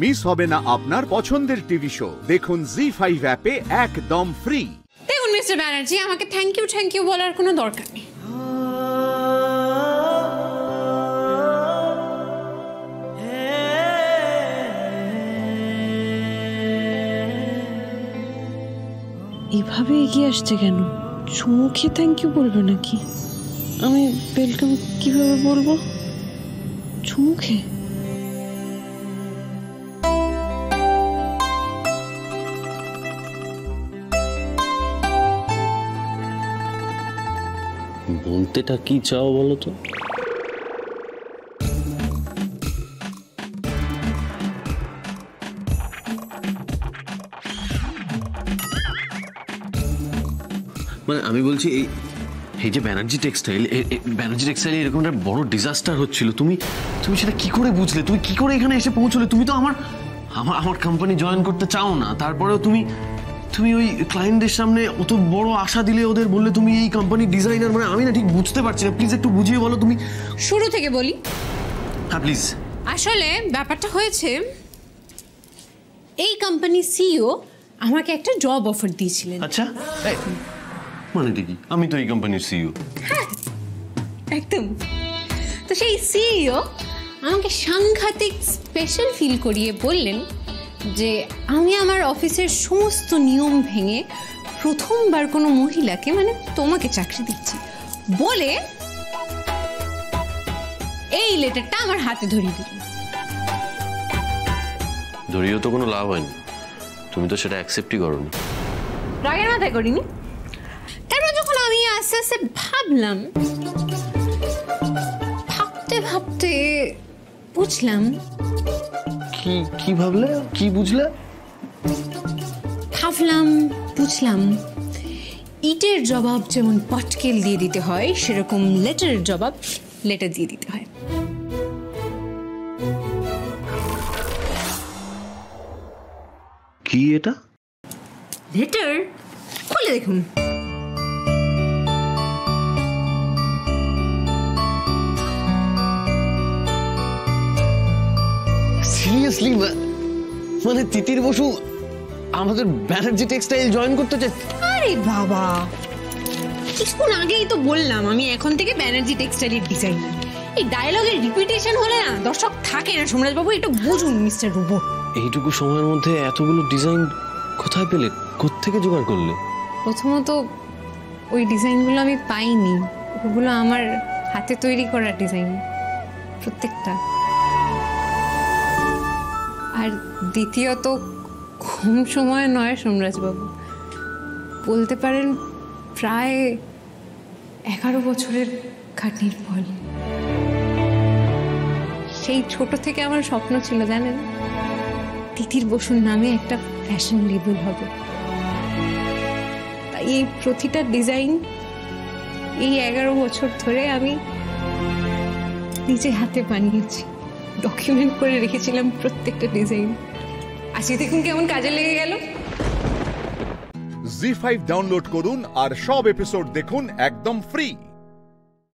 Miss হবে না আপনার পছন্দের টিভি শো। দেখুন জি5 অ্যাপে একদম ফ্রি। দেখুন মিস্টার ব্যানার্জি, আমাকে থ্যাংক ইউ বলার কোনো দরকার নেই। এভাবে এগিয়ে আসছে কেন? চুমুকে থ্যাংক ইউ বলবে নাকি? আমি ওয়েলকাম কিভাবে বলবো? চুমুকে? বলতেটা কি চাও বলো তো? মানে আমি বলছি এই যে ব্যানার্জি টেক্সটাইল এরকম একটা বড় ডিজাস্টার হচ্ছিল, তুমি সেটা কি করে বুঝলে? তুমি কি করে এখানে এসে পৌঁছলে? তুমি তো আমার আমার আমার কোম্পানি জয়েন করতে চাও না, তারপরেও তুমি ওই ক্লায়েন্টদের সামনে অত বড় আশা দিলে, ওদের বললে তুমি এই কোম্পানি ডিজাইনার। মানে আমি না ঠিক বুঝতে পারছি না, প্লিজ একটু বুঝিয়ে বলো। তুমি শুরু থেকে বলি? হ্যাঁ প্লিজ। আসলে ব্যাপারটা হয়েছে, এই কোম্পানি সিইও আমাকে একটা জব অফার দিয়েছিলেন। আচ্ছা, মানে দেখি আমি তো এই কোম্পানির সিইও। হ্যাঁ একদম। তো সেই সিইও আমাকে সাংঘাতিক স্পেশাল ফিল করিয়ে বললেন যে আমি আমার অফিসের সমস্ত নিয়ম ভেঙে প্রথমবার কোনো মহিলাকে, মানে তোমাকে, চাকরি দিচ্ছি বলে এই লেটারটা আমার হাতে ধরিয়ে দিল। ধরিয়েও তো কোনো লাভ হয়নি, তুমি তো সেটা অ্যাকসেপ্টই করোনি। রাগের মাথায় করিনি। তারপর যখন আমি আস্তে আস্তে ভাবতে বুঝলাম। কি ভাবলে? কি বুঝলে? বুঝলাম ইটের জবাব যেমন পটকেল দিয়ে দিতে হয়, সেরকম লেটারের জবাব লেটার দিয়ে দিতে হয়। কি এটা? লেটার খুলে দেখুন। সিরিয়াসলি? মানে তিতির বসু আমাদের ব্যানার্জি টেক্সটাইল জয়েন করতে চায়? আরে বাবা, কিছুক্ষণ আগেই তো বললাম আমি এখন থেকে ব্যানার্জি টেক্সটাইলের ডিজাইনার। এই ডায়লগের রিপিটেশন হলে না দর্শক থাকে না। সোমরাজ বাবু একটু বুঝুন। মিস্টার রোবট, এইটুকু সময়ের মধ্যে এতগুলো ডিজাইন কোথায় পেলে? কোত্থেকে জোগাড় করলে? প্রথমত ওই ডিজাইনগুলো আমি পাইনি, ওগুলো আমার হাতে তৈরি করা ডিজাইন প্রত্যেকটা। আর দ্বিতীয়ত কম সময় নয় সোমরাজবাবু, বলতে পারেন প্রায় 11 বছরের খাটনির ফল। সেই ছোট থেকে আমার স্বপ্ন ছিল জানেন, তিতির বসুর নামে একটা ফ্যাশন লেবেল হবে। তাই এই প্রতিটা ডিজাইন এই 11 বছর ধরে আমি নিজে হাতে বানিয়েছি, ডকুমেন্ট করে রেখেছিলাম প্রত্যেকটা ডিজাইন। আজকে দেখুন কেমন কাজে লেগে গেল। জি5 ডাউনলোড করুন আর সব এপিসোড দেখুন একদম ফ্রি।